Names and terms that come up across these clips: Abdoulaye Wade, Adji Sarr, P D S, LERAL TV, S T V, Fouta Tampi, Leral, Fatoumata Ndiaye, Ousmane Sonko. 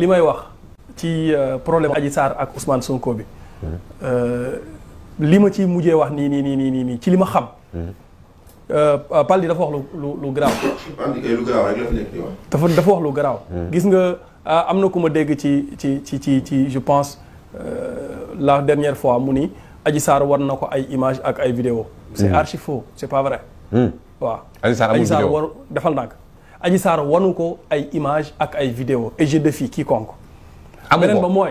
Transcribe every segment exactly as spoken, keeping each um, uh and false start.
li may wax ci problème Adji Sarr ak Ousmane Sonko bi li ma ci mujjee wax nii nii nii nii nii ci li ma xam. Pal di dafa wax lu lu lu garaaw. lu garaaw rek la fi nekk di wax. dafa dafa wax lu garaaw. gis nga am na ku ma dégg ci ci ci ci ci je pense la dernière fois mu ni Adji Sarr war na ko ay image ak ay vidéo. c'est archi faux c'est pas vrai. waaw Adji Sarr amul vidéo war defal ndànk. Adji Sarr wanu ko ay image ak ay vidéo et je défie quiconque. amu ko beneen ba mooy.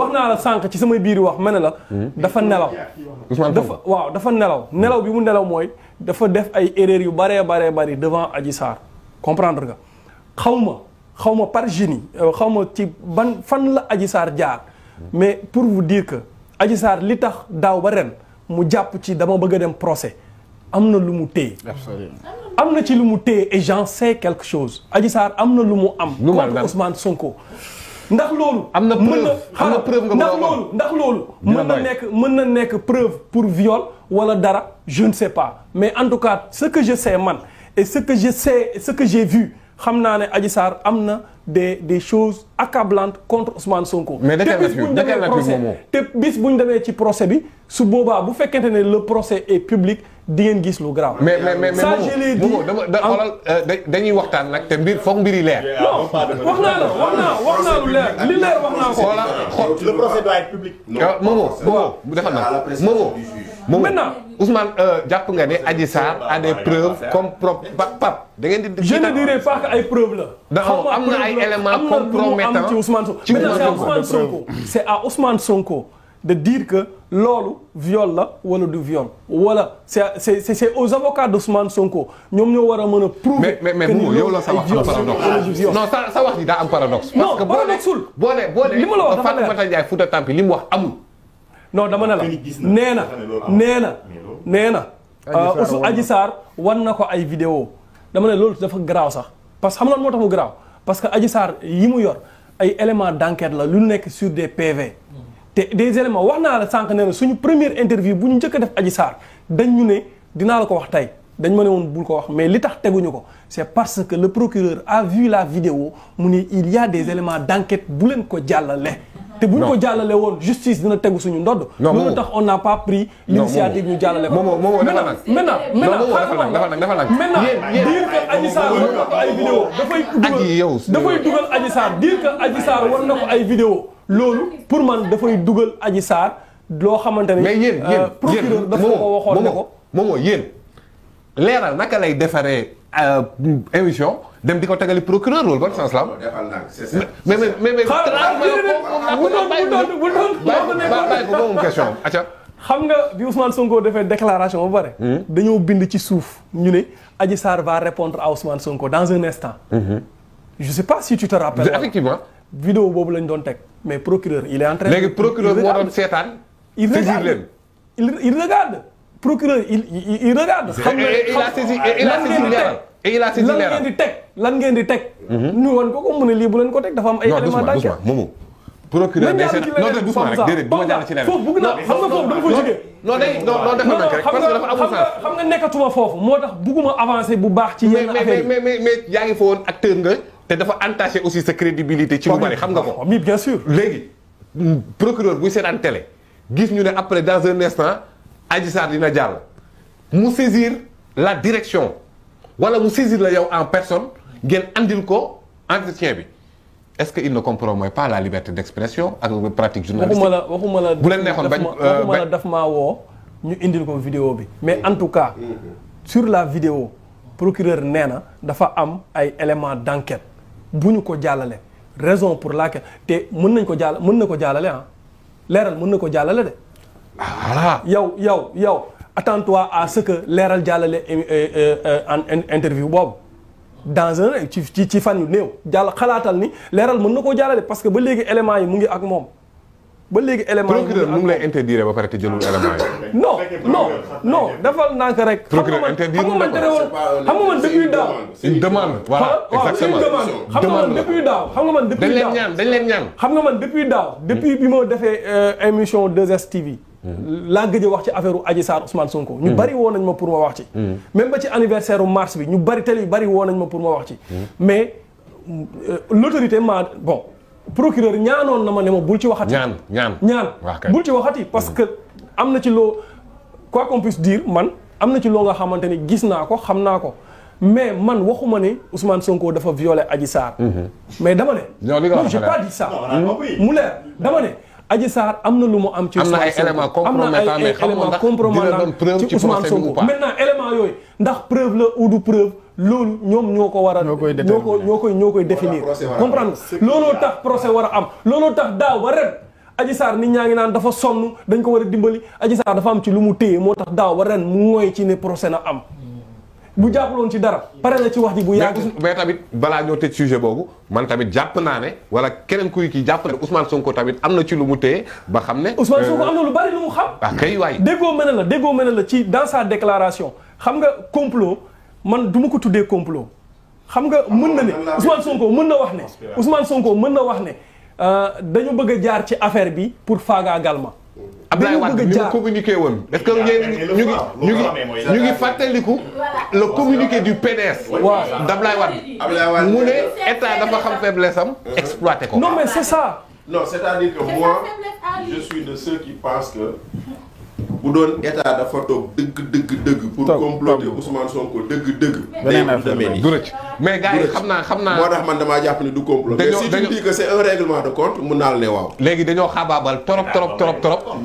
wax naa la sànq ci samay biir wax ma ne la. dafa nelaw. dafa waaw dafa nelaw nelaw bi mu nelaw mooy dafa def ay erreurs yu baree baree bari devant Adji Sarr comprendre nga xaw ma. xaw ma par génie xaw ma ci ban fan la Adji Sarr jaar mais pour vous dire que Adji Sarr li tax daaw ba ren mu jàpp ci dama bëgg a dem procès am na lu mu téye. am na ci lu mu téye et j'en sais quelque chose Adji Sarr am na lu mu am. contre Ousmane Sonko. ndax loolu. am na preuve am na preuve nga ndax loolu ndax loolu. mën na nekk mën na nekk preuve pour viol wala dara je ne sais pas mais en tout cas ce que je sais man et ce que je sais ce que j'ai vu. xam naa ne Adji Sarr am na des des choses accablantes contre Ousmane Sonko. mais te bis bu ñu demee procès te bis bu ñu demee ci procès bi su boobaa bu fekkente ne le procès est public di ngeen gis lu grave. mais mais mais Momo dama da dañuy waxtaan nag te mbir foog mbiri leer. non wax naa la wax naa wax naa lu leer li leer wax naa ko. voilà xool le procès doit être public. Momo Momo defal na Momo. maintenant Ousmane jàpp nga ne Adji Sarr a des preuves comme pro pap da ngeen di. je ne dirais pas que ay preuves la. am na ay éléments compromettants ci Ousmane Sonko. ci Ousmane Sonko c'est à Ousmane Sonko de dire que loolu viol la wala du viol. wala c'est c'est c'est aux avocats d'Ousmane Sonko ñoom ñoo war a mën a prouver. mais mais Momo yow la sa wax am paradoxe. non sa sa wax ji daa am paradoxe. parce que boo boo nee boo nee Fatoumata Ndiaye Fouta Tampi li mu wax amul. non dama ne la nee na nee na nee na Adji Sarr wan na ko ay vidéo dama ne loolu dafa garaaw sax parce que xam nga moo tax mu garaaw parce que Adji Sarr yi mu yor ay éléments d'enquête la lu nekk sur des P V te des éléments wax naa la sànq nee na suñu première interview bu ñu njëkk a def Adji Sarr dañ ñu ne dinaa la ko wax tey dañ ma ne woon bul ko wax mais li tax teguñu ko c'est parce que le procureur a vu la vidéo mu ne il y a des éléments d'enquête bu leen ko jàllale te bu ñu ko jàllale woon justice dina tegu suñu ndodd. non loolu tax on n'a pas pris l'initiative ñu jàllale ko. moom moom dafa nag maintenant maintenant dafa nag dafa nag maintenant dire que Adji Sarr war na ko ay vidéo dafay dugal dafay dugal Adji Sarr dire que Adji Sarr war na ko ay vidéo loolu pour man dafay dugal Adji Sarr loo xamante ni. mais yéen yéen procureur dafa ko waxoon ne ko. Momo yéen Leral naka lay defaree émission. dem di ko tegali procureur loolu bon sens la am. mais mais mais mais. xaaral bu doon bu doon bu doon. bàyyi ko boobu question acca. xam nga bi Ousmane Sonko defee déclaration ba pare. dañoo bind ci suuf ñu ne Adji Sarr va répondre à Ousmane Sonko dans un instant. je sais pas si tu te rappelles. effectivement. vidéo boobu lañ doon teg mais procureur il est en train. léegi procureur moo doon seetaan. il regarde il regarde. procureur il il regarde. xam nga il a saisi il a saisi Leral. et il a saisi Leral lan ngeen di teg lan ngeen di teg. ñu woon ko ko mu ne lii bu leen ko teg dafa am ay éléments d'enquête. Momo procureur des sept non de doucement rek déedéet duma jaar ci Leral. foofu bëgg naa xam nga foofu dama fa jógee. non day non non defal nak rek parce que dafa amul sens. xam nga nekkatuma foofu moo tax bëgguma avancer bu baax ci yenn affaire yi. mais mais mais yaa ngi fa woon acteur nga te dafa entaché aussi sa crédibilité. ci lu bari xam nga ko oui bien sûr. léegi procureur buy seetaan télé gis ñu ne après dans un instant Adji Sarr dina jàll mu saisir la direction wala mu saisir la yow en personne ngeen andil ko entretien bi est-ce que il ne compromet pas la liberté d'expression ak pratique journalistique. waxuma la waxuma la bu leen neexoon bañ waxuma la daf maa woo ñu indil ko vidéo bi mais en tout cas sur la vidéo procureur nee na dafa am ay éléments d'enquête bu ñu ko jàllale raison pour laquelle te mën nañ ko jàll mën na ko jàllale ah Leral mën na ko jàllale de. ah yow yow yow attends-toi à ce que Leral jàllale en interview boobu dans un ci ci ci fan yu néew jàll xalaatal ni leeral mën na koo jàllale parce que ba léegi éléments yi mu ngi ak moom. ba léegi élément yi procureur mu ngi lay interdire ba pare te jëlul élément yi. non non non defal naa ko rek. procureur interdire mu ne ko xam nga man depuis daaw. une demande. voilà exactement xam nga man depuis daaw. xam nga man depuis daaw dañ leen ñaan dañ leen ñaan. xam nga man depuis daaw. depuis bi ma defee émission deux S T V. laa gëj a wax ci affaire Adji Sarr Ousmane Sonko. ñu bari woo nañ ma pour ma wax ci. même ba ci anniversaire mars bi ñu bari télé yu bari woo nañ ma pour ma wax ci. mais l'autorité ma bon. procureur ñaanoon na ma ne ma bul ci waxati. ñaan ñaan ñaan bul ci waxati parce que am na ci loo quoi qu'on puisse dire man am na ci loo nga xamante ni gis naa ko xam naa ko mais man waxuma ne Ousmane Sonko dafa violer Adji Sarr. mais dama ne. non j'ai pas dit ça. mu leer dama ne Adji Sarr am na lu mu am. ci Ousmane Sonko am na ay éléments compromettants ci Ousmane Sonko maintenant éléments yooyu ndax preuve la ou du preuve. loolu ñoom ñoo ko war a ñoo koy ñoo koy ñoo koy définir comprendre looloo tax procès war a am looloo tax daaw ba ren Adji Sarr nit ñaa ngi naan dafa sonn dañ ko war a dimbali Adji Sarr dafa am ci lu mu téye moo tax daaw ba ren mu mooy ci ne procès na am bu jàppaloon ci dara pare na ci wax ji bu yàgg mais tamit balaa ñoo tëj sujet boobu man tamit jàpp naa ne wala keneen kuy kii jàpp ne Ousmane Sonko tamit am na ci lu mu téye ba xam ne Ousmane Sonko am na lu bari lu mu xam ah kay waay déggoo mën la déggoo mën la ci dans sa déclaration xam nga complot man du ma ko tuddee complot xam nga mën na ne Ousmane Sonko mën na wax ne Ousmane Sonko mën na wax ne dañu bëgg a jaar ci affaire bi pour faagaagal ma. Abdoulaye Wade ni mu communiqué woon est-ce que ñu ngi ñu ngi ñu ngi fàttaliku le communiqué du P D S. waaw d'Abdoulaye Wade mu ne état dafa xam faiblesse am exploité ko. non mais c'est ça. non c'est-à-dire que moi je suis de ceux qui pensent que. bu doon état dafa toog dëgg dëgg dëgg. pour comploter Ousmane Sonko dëgg dëgg. day am demee nii du rëcc mais gars yi xam naa xam naa. moo tax man damaa jàpp ni du complot. mais si tu dis que c'est un règlement de compte mun naa la ne waaw. léegi dañoo xaabaabal trop trop trop trop.